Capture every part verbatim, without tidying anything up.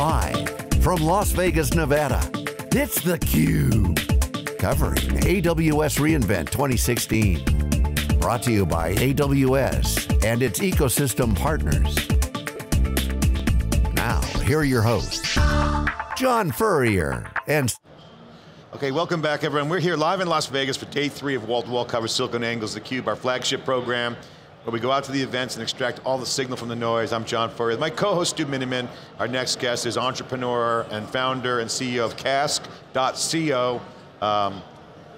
Live from Las Vegas, Nevada, it's theCUBE, covering A W S re:Invent twenty sixteen. Brought to you by A W S and its ecosystem partners. Now, here are your hosts, John Furrier and... Okay, welcome back everyone. We're here live in Las Vegas for day three of wall-to-wall coverage, SiliconANGLE's theCUBE, our flagship program, where we go out to the events and extract all the signal from the noise. I'm John Furrier. My co-host, Stu Miniman. Our next guest is entrepreneur and founder and C E O of Cask dot co, um,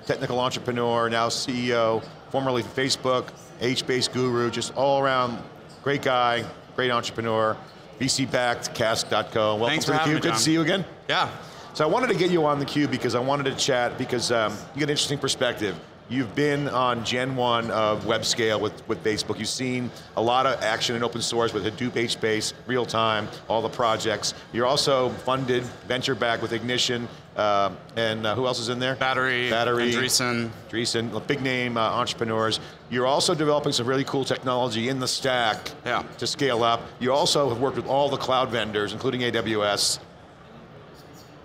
technical entrepreneur, now C E O, formerly Facebook, H base guru, just all around great guy, great entrepreneur, V C-backed, Cask dot co. Welcome Thanks for to theCUBE, good John. To see you again. Yeah. So I wanted to get you on theCUBE because I wanted to chat because um, you get an interesting perspective. You've been on Gen one of web scale with, with Facebook. You've seen a lot of action in open source with Hadoop, HBase, real time, all the projects. You're also funded, venture back with Ignition, uh, and uh, who else is in there? Battery, Battery Andreessen. Andreessen, big name uh, entrepreneurs. You're also developing some really cool technology in the stack yeah. to scale up. You also have worked with all the cloud vendors, including A W S.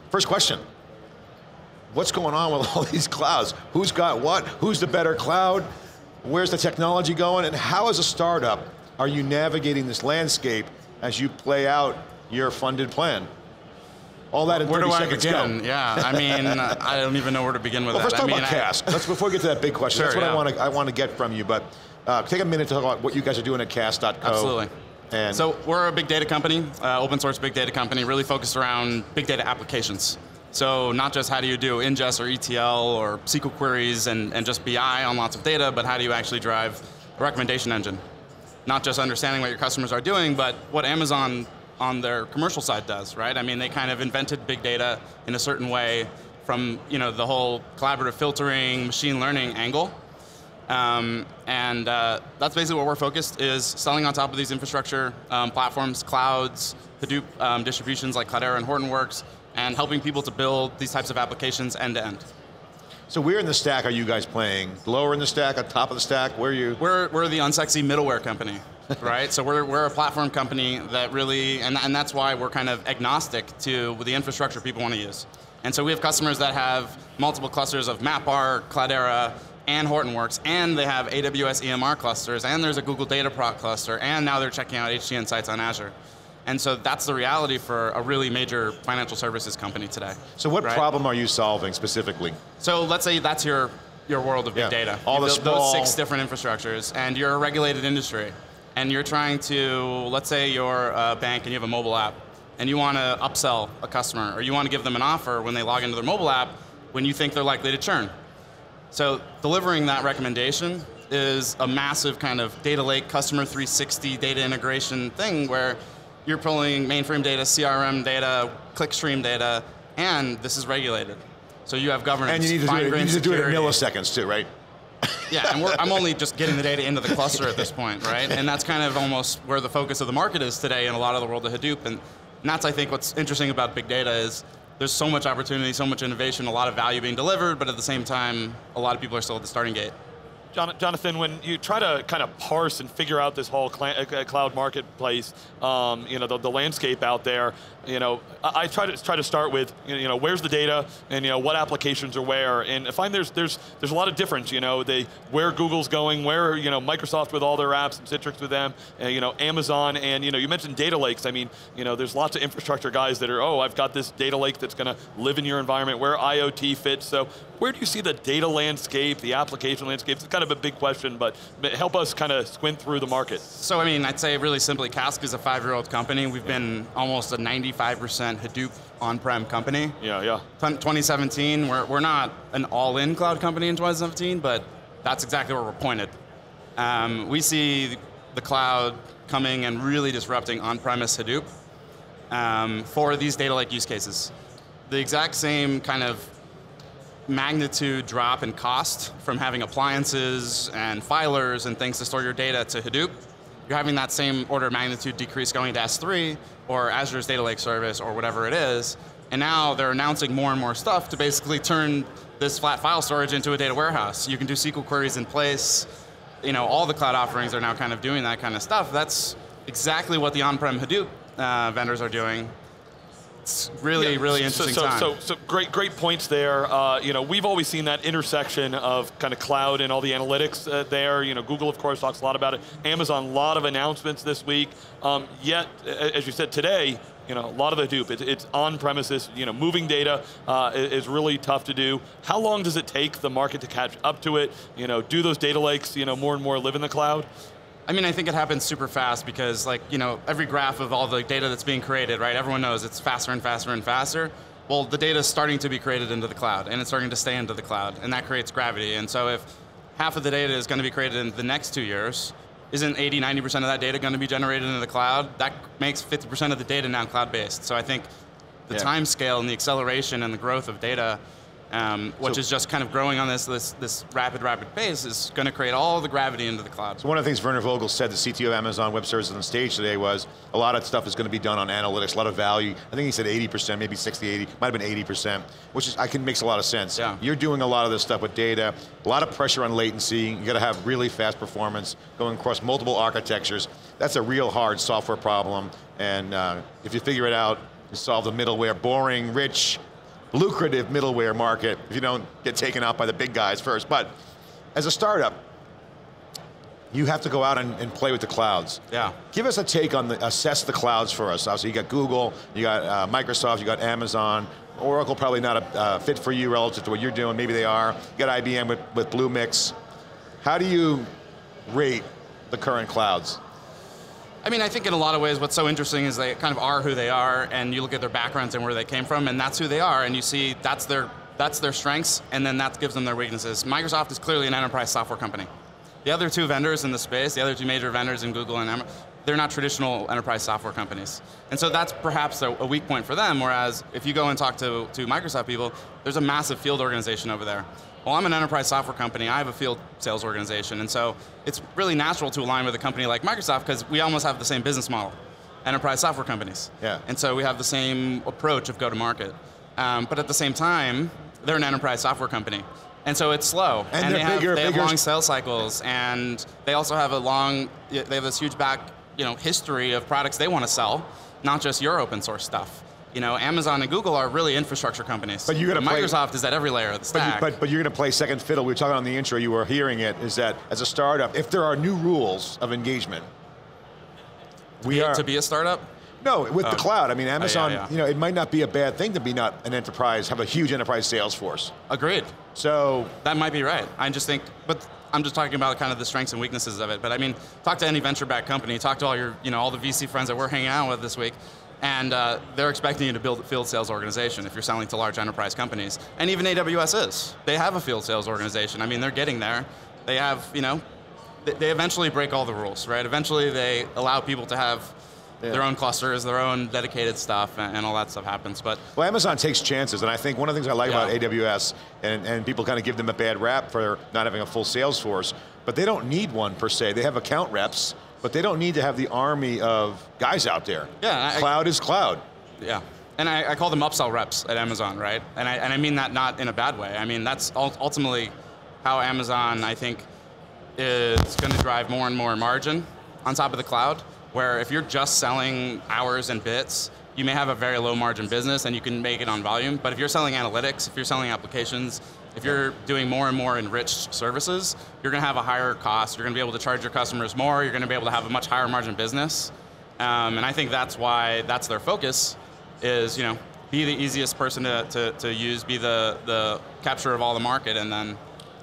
First question, what's going on with all these clouds? Who's got what? Who's the better cloud? Where's the technology going? And how, as a startup, are you navigating this landscape as you play out your funded plan? All that in thirty seconds, go. Where do I begin? Yeah, I mean, I don't even know where to begin with well, that. First talk I mean, about I... Cask. Let's, before we get to that big question, sure, that's what yeah. I, want to, I want to get from you, but uh, take a minute to talk about what you guys are doing at Cask dot co. Absolutely. And so we're a big data company, uh, open source big data company, really focused around big data applications. So not just how do you do ingest or E T L or S Q L queries and, and just B I on lots of data, but how do you actually drive a recommendation engine? Not just understanding what your customers are doing, but what Amazon on their commercial side does, right? I mean, they kind of invented big data in a certain way from you know, the whole collaborative filtering, machine learning angle. Um, and uh, that's basically what we're focused, is selling on top of these infrastructure um, platforms, clouds, Hadoop um, distributions like Cloudera and Hortonworks, and helping people to build these types of applications end to end. So where in the stack are you guys playing? Lower in the stack, at top of the stack, where are you? We're, we're the unsexy middleware company, right? So we're, we're a platform company that really, and, and that's why we're kind of agnostic to the infrastructure people want to use. And so we have customers that have multiple clusters of MapR, Cloudera, and Hortonworks, and they have A W S E M R clusters, and there's a Google Dataproc cluster, and now they're checking out H D Insights on Azure. And so that's the reality for a really major financial services company today. So what right? problem are you solving specifically? So let's say that's your, your world of big yeah. data. All the small... Those six different infrastructures, and you're a regulated industry, and you're trying to, let's say you're a bank and you have a mobile app, and you want to upsell a customer, or you want to give them an offer when they log into their mobile app when you think they're likely to churn. So delivering that recommendation is a massive kind of data lake, customer three sixty data integration thing where you're pulling mainframe data, C R M data, clickstream data, and this is regulated. So you have governance, and you need to, do it, you need to do it in milliseconds too, right? Yeah, and we're, I'm only just getting the data into the cluster at this point, right? And that's kind of almost where the focus of the market is today in a lot of the world of Hadoop, and, and that's I think what's interesting about big data is there's so much opportunity, so much innovation, a lot of value being delivered, but at the same time, a lot of people are still at the starting gate. Jonathan, when you try to kind of parse and figure out this whole cloud marketplace, um, you know, the, the landscape out there, you know, I, I try to try to start with, you know, where's the data, and you know, what applications are where, and I find there's there's there's a lot of difference, you know, they where Google's going, where you know Microsoft with all their apps and Citrix with them, and, you know, Amazon, and you know, you mentioned data lakes. I mean, you know, there's lots of infrastructure guys that are, oh, I've got this data lake that's going to live in your environment, where IoT fits. So where do you see the data landscape, the application landscape? It's kind of a big question, but help us kind of squint through the market. So I mean, I'd say really simply, Cask is a five-year-old company. We've yeah. been almost a ninety-five percent Hadoop on-prem company. Yeah, yeah. twenty seventeen, we're, we're not an all-in cloud company in twenty seventeen, but that's exactly where we're pointed. Um, we see the cloud coming and really disrupting on-premise Hadoop um, for these data lake use cases. The exact same kind of magnitude drop in cost from having appliances and filers and things to store your data to Hadoop, you're having that same order of magnitude decrease going to S three or Azure's data lake service or whatever it is, and now they're announcing more and more stuff to basically turn this flat file storage into a data warehouse. You can do S Q L queries in place, you know, all the cloud offerings are now kind of doing that kind of stuff. That's exactly what the on-prem Hadoop uh, vendors are doing. It's really, yeah, really interesting so, so, time. So, so great, great points there. Uh, you know, we've always seen that intersection of kind of cloud and all the analytics uh, there. You know, Google, of course, talks a lot about it. Amazon, a lot of announcements this week. Um, yet, as you said today, you know, a lot of Hadoop, it, it's on premises, you know, moving data uh, is really tough to do. How long does it take the market to catch up to it? You know, do those data lakes, you know, more and more live in the cloud? I mean, I think it happens super fast because, like, you know, every graph of all the data that's being created, right, everyone knows it's faster and faster and faster. Well, the data is starting to be created into the cloud and it's starting to stay into the cloud, and that creates gravity. And so if half of the data is going to be created in the next two years, isn't eighty, ninety percent of that data going to be generated into the cloud? That makes fifty percent of the data now cloud-based. So I think the yeah. time scale and the acceleration and the growth of data, um, which so, is just kind of growing on this, this this rapid, rapid pace, is going to create all the gravity into the cloud. So one of the things Werner Vogels said, the C T O of Amazon Web Services on stage today, was a lot of stuff is going to be done on analytics, a lot of value. I think he said eighty percent, maybe sixty, eighty, might have been eighty percent, which is, I can, makes a lot of sense. Yeah. You're doing a lot of this stuff with data, a lot of pressure on latency, you got to have really fast performance, going across multiple architectures. That's a real hard software problem, and uh, if you figure it out, you solve the middleware, boring, rich, lucrative middleware market if you don't get taken out by the big guys first. But as a startup, you have to go out and, and play with the clouds. Yeah. Give us a take on the, assess the clouds for us. Obviously you got Google, you got uh, Microsoft, you got Amazon, Oracle probably not a uh, fit for you relative to what you're doing, maybe they are. You got I B M with, with Bluemix. How do you rate the current clouds? I mean, I think in a lot of ways what's so interesting is they kind of are who they are, and you look at their backgrounds and where they came from, and that's who they are, and you see that's their, that's their strengths, and then that gives them their weaknesses. Microsoft is clearly an enterprise software company. The other two vendors in the space, the other two major vendors in Google and Amazon, they're not traditional enterprise software companies. And so that's perhaps a weak point for them, whereas if you go and talk to, to Microsoft people, there's a massive field organization over there. Well, I'm an enterprise software company, I have a field sales organization, and so it's really natural to align with a company like Microsoft because we almost have the same business model, enterprise software companies. Yeah. And so we have the same approach of go-to-market. Um, but at the same time, they're an enterprise software company. And so it's slow, and, and they're they, bigger, have, they bigger. have long sales cycles, and they also have a long, they have this huge back, you know, history of products they want to sell, not just your open source stuff. You know, Amazon and Google are really infrastructure companies. But you're going to play, Microsoft is at every layer of the stack. But, you, but, but you're going to play second fiddle. We were talking on the intro, you were hearing it, is that as a startup, if there are new rules of engagement, we are- To be a startup? No, with oh. the cloud. I mean, Amazon, oh, yeah, yeah. you know, it might not be a bad thing to be not an enterprise, have a huge enterprise sales force. Agreed. So- That might be right. I just think, but I'm just talking about kind of the strengths and weaknesses of it. But I mean, talk to any venture-backed company, talk to all your, you know, all the V C friends that we're hanging out with this week. And uh, they're expecting you to build a field sales organization if you're selling to large enterprise companies. And even A W S is. They have a field sales organization. I mean, they're getting there. They have, you know, they eventually break all the rules, right? Eventually they allow people to have yeah. their own clusters, their own dedicated stuff, and, and all that stuff happens. But well, Amazon takes chances, and I think one of the things I like yeah. about A W S, and, and people kind of give them a bad rap for not having a full sales force, but they don't need one per se. They have account reps, but they don't need to have the army of guys out there. Yeah, I, cloud is cloud. Yeah, and I, I call them upsell reps at Amazon, right? And I, and I mean that not in a bad way. I mean, that's ultimately how Amazon, I think, is going to drive more and more margin on top of the cloud, where if you're just selling hours and bits, you may have a very low margin business and you can make it on volume, but if you're selling analytics, if you're selling applications, if you're doing more and more enriched services, you're going to have a higher cost. You're going to be able to charge your customers more. You're going to be able to have a much higher margin business. Um, and I think that's why that's their focus is, you know, be the easiest person to, to, to use, be the, the capture of all the market, and then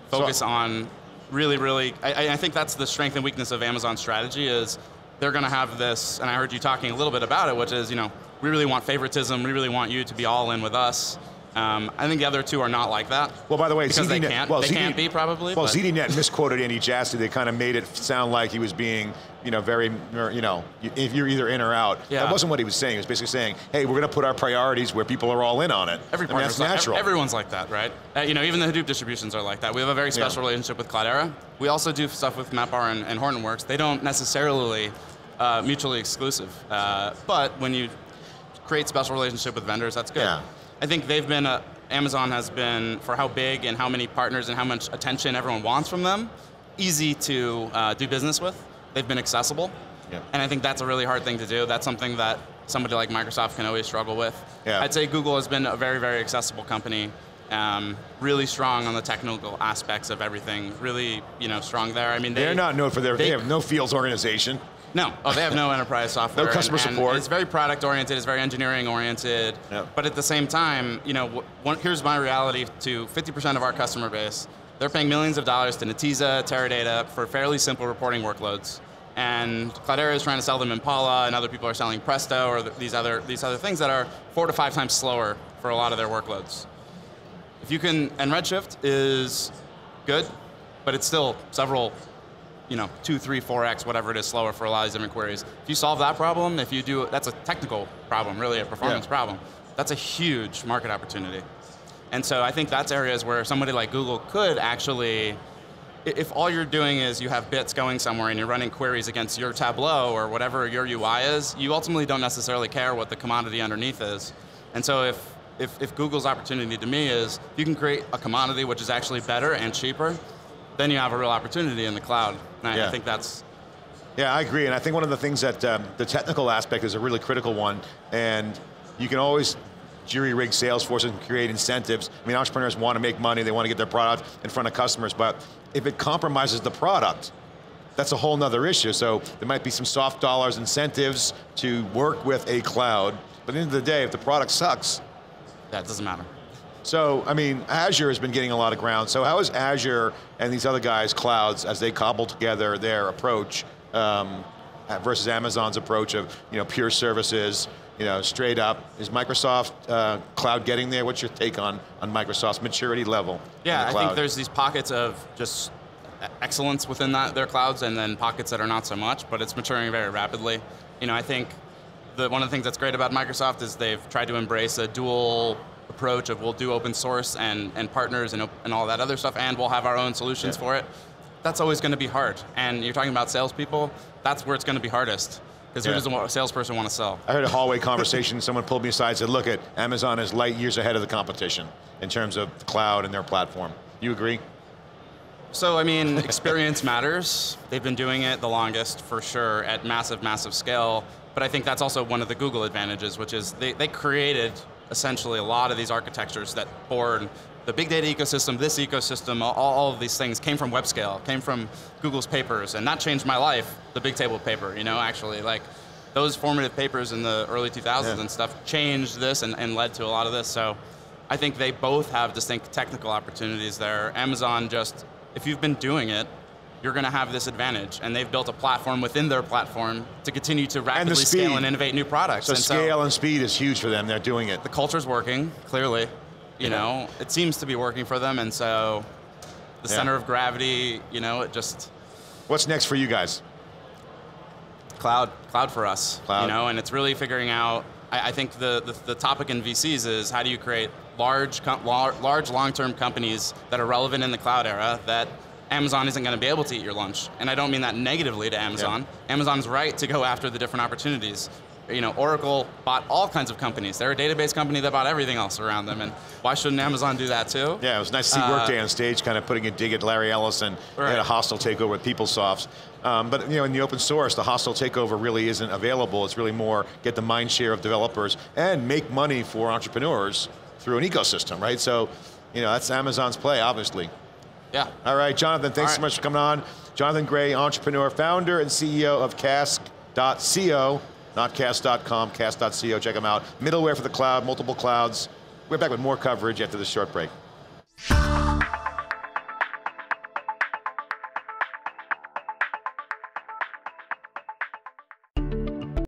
focus so, on really, really, I, I think that's the strength and weakness of Amazon's strategy is they're going to have this, and I heard you talking a little bit about it, which is, you know, we really want favoritism. We really want you to be all in with us. Um, I think the other two are not like that. Well, by the way, because ZDNet, they can't, well, they ZD, can't be probably. Well, but. ZDNet misquoted Andy Jassy. They kind of made it sound like he was being, you know, very, you know, if you're either in or out. Yeah. That wasn't what he was saying. He was basically saying, hey, we're going to put our priorities where people are all in on it. Every I mean, that's natural. Like, everyone's like that, right? Uh, you know, even the Hadoop distributions are like that. We have a very special yeah. relationship with Cloudera. We also do stuff with MapR and, and Hortonworks. They don't necessarily uh, mutually exclusive, uh, but when you create special relationship with vendors, that's good. Yeah. I think they've been, a, Amazon has been, for how big and how many partners and how much attention everyone wants from them, easy to uh, do business with. They've been accessible. Yeah. And I think that's a really hard thing to do. That's something that somebody like Microsoft can always struggle with. Yeah. I'd say Google has been a very, very accessible company, um, really strong on the technical aspects of everything, really you know, strong there. I mean, they, They're not known for their, they, they have no fields organization. No, oh, they have no enterprise software. No customer and, and support. It's very product oriented, it's very engineering oriented, yeah. But at the same time, you know, one, here's my reality to fifty percent of our customer base. They're paying millions of dollars to Netiza, Teradata for fairly simple reporting workloads. And Cloudera is trying to sell them Impala, and other people are selling Presto or th these other these other things that are four to five times slower for a lot of their workloads. If you can, and Redshift is good, but it's still several, you know, two, three, four x whatever it is slower for a lot of these different queries. If you solve that problem, if you do, that's a technical problem, really a performance yeah. problem. That's a huge market opportunity. And so I think that's areas where somebody like Google could actually. If all you're doing is you have bits going somewhere and you're running queries against your Tableau or whatever your U I is, you ultimately don't necessarily care what the commodity underneath is. And so if, if, if Google's opportunity to me is, if you can create a commodity which is actually better and cheaper, then you have a real opportunity in the cloud. And yeah. I think that's... Yeah, I agree. And I think one of the things that um, the technical aspect is a really critical one, and you can always jury-rig Salesforce and create incentives. I mean, entrepreneurs want to make money, they want to get their product in front of customers, but if it compromises the product, that's a whole nother issue. So there might be some soft dollars incentives to work with a cloud, but at the end of the day, if the product sucks, that doesn't matter. So, I mean, Azure has been getting a lot of ground. So how is Azure and these other guys' clouds, as they cobble together their approach um, versus Amazon's approach of you know, pure services, you know, straight up. Is Microsoft uh, cloud getting there? What's your take on, on Microsoft's maturity level? Yeah, I think there's these pockets of just excellence within that, their clouds, and then pockets that are not so much, but it's maturing very rapidly. You know, I think the, one of the things that's great about Microsoft is they've tried to embrace a dual approach of we'll do open source and, and partners and, and all that other stuff, and we'll have our own solutions yeah. for it. That's always going to be hard. And you're talking about salespeople, that's where it's going to be hardest. Because yeah. who doesn't want a salesperson want to sell? I heard a hallway conversation, someone pulled me aside and said, look, at Amazon is light years ahead of the competition in terms of cloud and their platform. You agree? So, I mean, experience matters. They've been doing it the longest, for sure, at massive, massive scale. But I think that's also one of the Google advantages, which is they, they created, essentially, a lot of these architectures that born the big data ecosystem, this ecosystem, all, all of these things came from web scale, came from Google's papers, and that changed my life, the big table paper, you know, actually. Like, those formative papers in the early two thousands yeah. and stuff changed this and, and led to a lot of this, so I think they both have distinct technical opportunities there. Amazon just, if you've been doing it, you're going to have this advantage, and they've built a platform within their platform to continue to rapidly and scale and innovate new products. So and scale so, and speed is huge for them, they're doing it. The culture's working, clearly. You yeah. know, it seems to be working for them, and so the yeah. center of gravity, you know, it just... What's next for you guys? Cloud, cloud for us, cloud. You know, and it's really figuring out, I, I think the, the, the topic in V Cs is how do you create large, large long-term companies that are relevant in the cloud era that Amazon isn't going to be able to eat your lunch, and I don't mean that negatively to Amazon. Yeah. Amazon's right to go after the different opportunities. You know, Oracle bought all kinds of companies. They're a database company that bought everything else around them, and why shouldn't Amazon do that too? Yeah, it was nice to see Workday uh, on stage kind of putting a dig at Larry Ellison. Right. They had a hostile takeover with PeopleSoft. Um, but you know, in the open source, the hostile takeover really isn't available. It's really more get the mind share of developers and make money for entrepreneurs through an ecosystem, right? So, you know, that's Amazon's play, obviously. Yeah. All right, Jonathan, thanks right. so much for coming on. Jonathan Gray, entrepreneur, founder and C E O of Cask dot co. Not Cask dot com, Cask dot co, check them out. Middleware for the cloud, multiple clouds. We're back with more coverage after this short break.